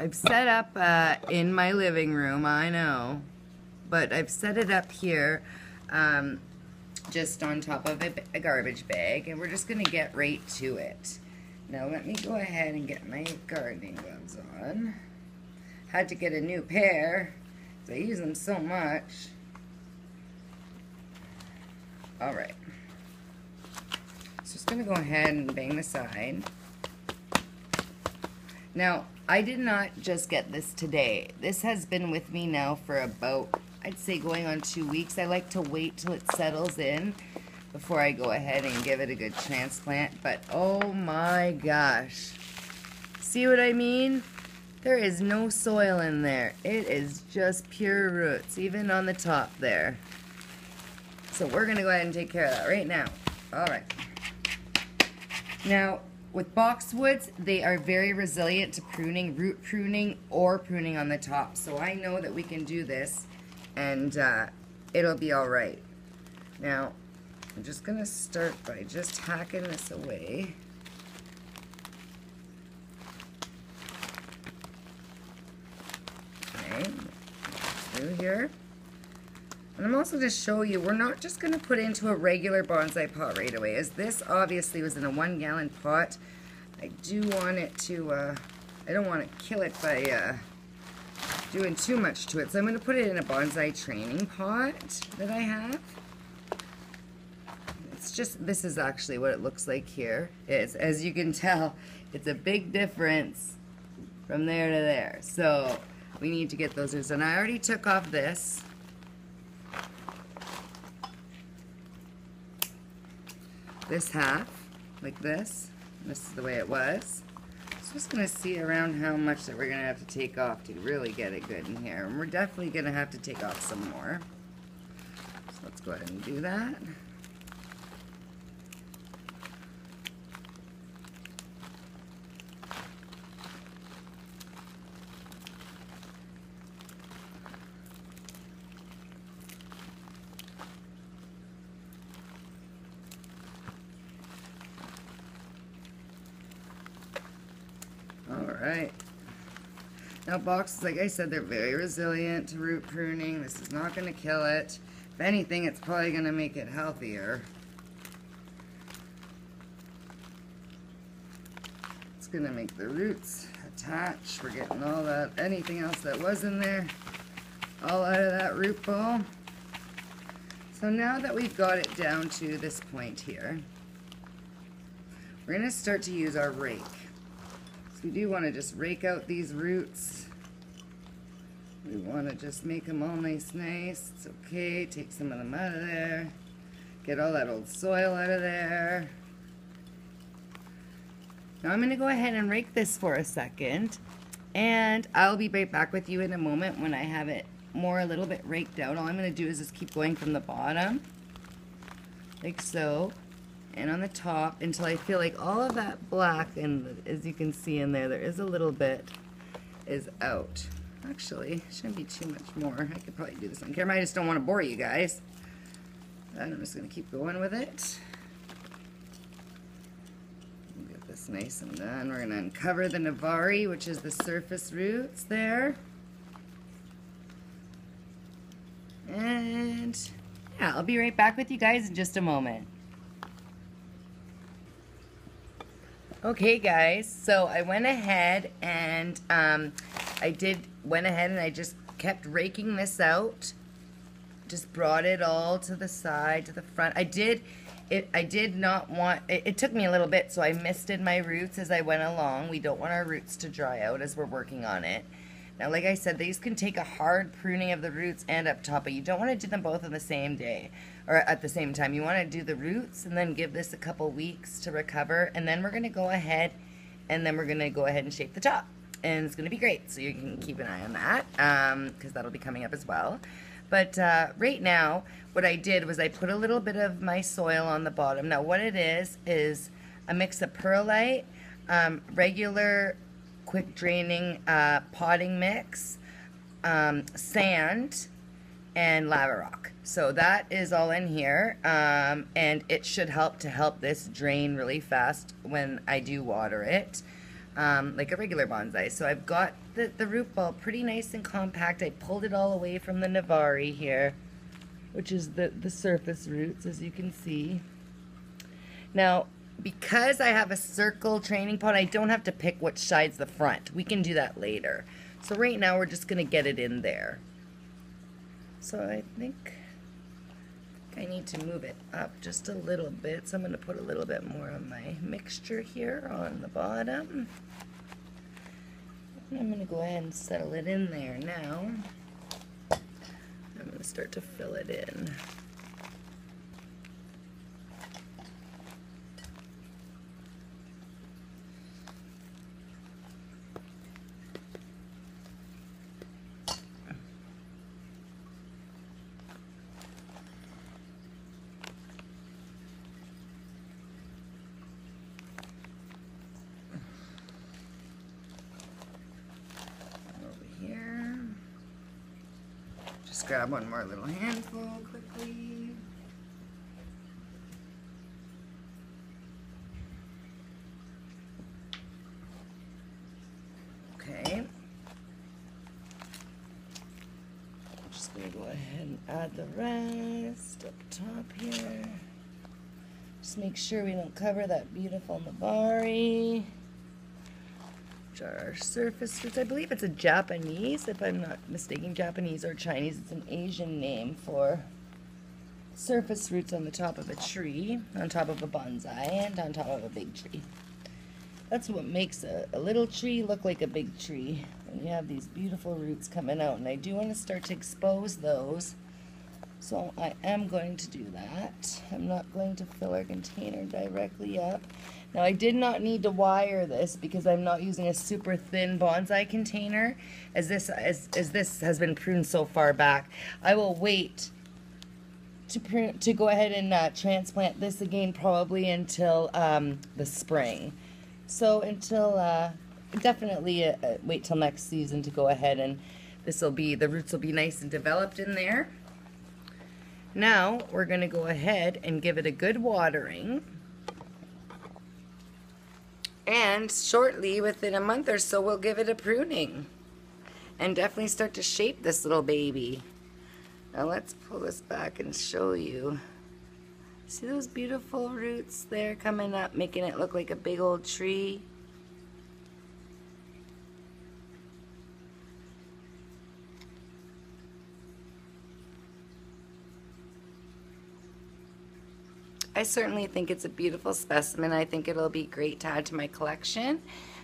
I've set up in my living room, I know, but I've set it up here just on top of a garbage bag, and we're just going to get right to it. Now let me go ahead and get my gardening gloves on. Had to get a new pair because I use them so much. Alright, so just going to go ahead and bang the side. Now, I did not just get this today. This has been with me now for about, I'd say, going on 2 weeks. I like to wait till it settles in before I go ahead and give it a good transplant. But oh my gosh. See what I mean? There is no soil in there. It is just pure roots, even on the top there. So we're going to go ahead and take care of that right now. All right. Now, with boxwoods, they are very resilient to pruning, root pruning, or pruning on the top. So I know that we can do this, and it'll be all right. Now, I'm just going to start by just hacking this away. Okay, through here. And I'm also to show you, we're not just going to put into a regular bonsai pot right away, as this obviously was in a 1 gallon pot. I do want it to, I don't want to kill it by doing too much to it. So I'm going to put it in a bonsai training pot that I have. It's just, this is actually what it looks like here. It's, as you can tell, it's a big difference from there to there. So we need to get those loose. And I already took off this. This half, like this. This is the way it was. So just going to see around how much that we're going to have to take off to really get it good in here. And we're definitely going to have to take off some more. So let's go ahead and do that. Alright, now boxes, like I said, they're very resilient to root pruning. This is not going to kill it. If anything, it's probably going to make it healthier. It's going to make the roots attach. We're getting all that, anything else that was in there, all out of that root ball. So now that we've got it down to this point here, we're going to start to use our rake. So we do want to just rake out these roots. We want to just make them all nice. It's okay. Take some of them out of there. Get all that old soil out of there. Now I'm going to go ahead and rake this for a second, and I'll be right back with you in a moment when I have it more a little bit raked out. All I'm going to do is just keep going from the bottom, like so, and on the top until I feel like all of that black, and as you can see in there, there is a little bit, is out. Actually, shouldn't be too much more. I could probably do this on camera. I just don't want to bore you guys. And I'm just going to keep going with it. We'll get this nice and done. We're going to uncover the Navari, which is the surface roots there. And yeah, I'll be right back with you guys in just a moment. Okay guys, so I went ahead and I just kept raking this out. Just brought it all to the side, to the front. I did not want it took me a little bit, so I misted my roots as I went along. We don't want our roots to dry out as we're working on it. Now, like I said, these can take a hard pruning of the roots and up top, but you don't want to do them both on the same day or at the same time. You want to do the roots and then give this a couple weeks to recover, and then we're going to go ahead and shape the top. And it's going to be great, so you can keep an eye on that because that'll be coming up as well. But right now, what I did was I put a little bit of my soil on the bottom. Now, what it is a mix of perlite, regular quick draining potting mix, sand, and lava rock. So that is all in here, and it should help this drain really fast when I do water it. like a regular bonsai. So I've got the root ball pretty nice and compact. I pulled it all away from the Navari here, which is the surface roots, as you can see. Now, because I have a circle training pot, I don't have to pick which side's the front. We can do that later. So right now we're just gonna get it in there. So I think I need to move it up just a little bit. So I'm going to put a little bit more on my mixture here on the bottom. And I'm going to go ahead and settle it in there now. I'm going to start to fill it in. Just grab one more little handful quickly. Okay. I'm just going to go ahead and add the rest up top here. Just make sure we don't cover that beautiful Nebari, which are our surface roots. I believe it's a Japanese, if I'm not mistaken, Japanese or Chinese. It's an Asian name for surface roots on the top of a tree, on top of a bonsai, and on top of a big tree. That's what makes a little tree look like a big tree, when you have these beautiful roots coming out. And I do want to start to expose those, so I am going to do that. I'm not going to fill our container directly up. Now, I did not need to wire this because I'm not using a super thin bonsai container, as this has been pruned so far back. I will wait to go ahead and transplant this again, probably until the spring. So until definitely wait till next season to go ahead, and this will be, the roots will be nice and developed in there. Now we're going to go ahead and give it a good watering. And shortly, within a month or so, we'll give it a pruning and definitely start to shape this little baby. Now let's pull this back and show you. See those beautiful roots there coming up, making it look like a big old tree. I certainly think it's a beautiful specimen. I think it'll be great to add to my collection.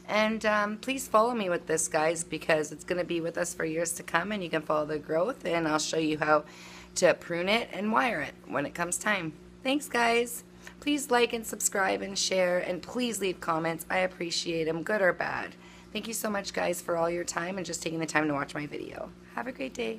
And please follow me with this, guys, because it's going to be with us for years to come, and you can follow the growth, and I'll show you how to prune it and wire it when it comes time. Thanks, guys. Please like and subscribe and share, and please leave comments. I appreciate them, good or bad. Thank you so much, guys, for all your time and just taking the time to watch my video. Have a great day.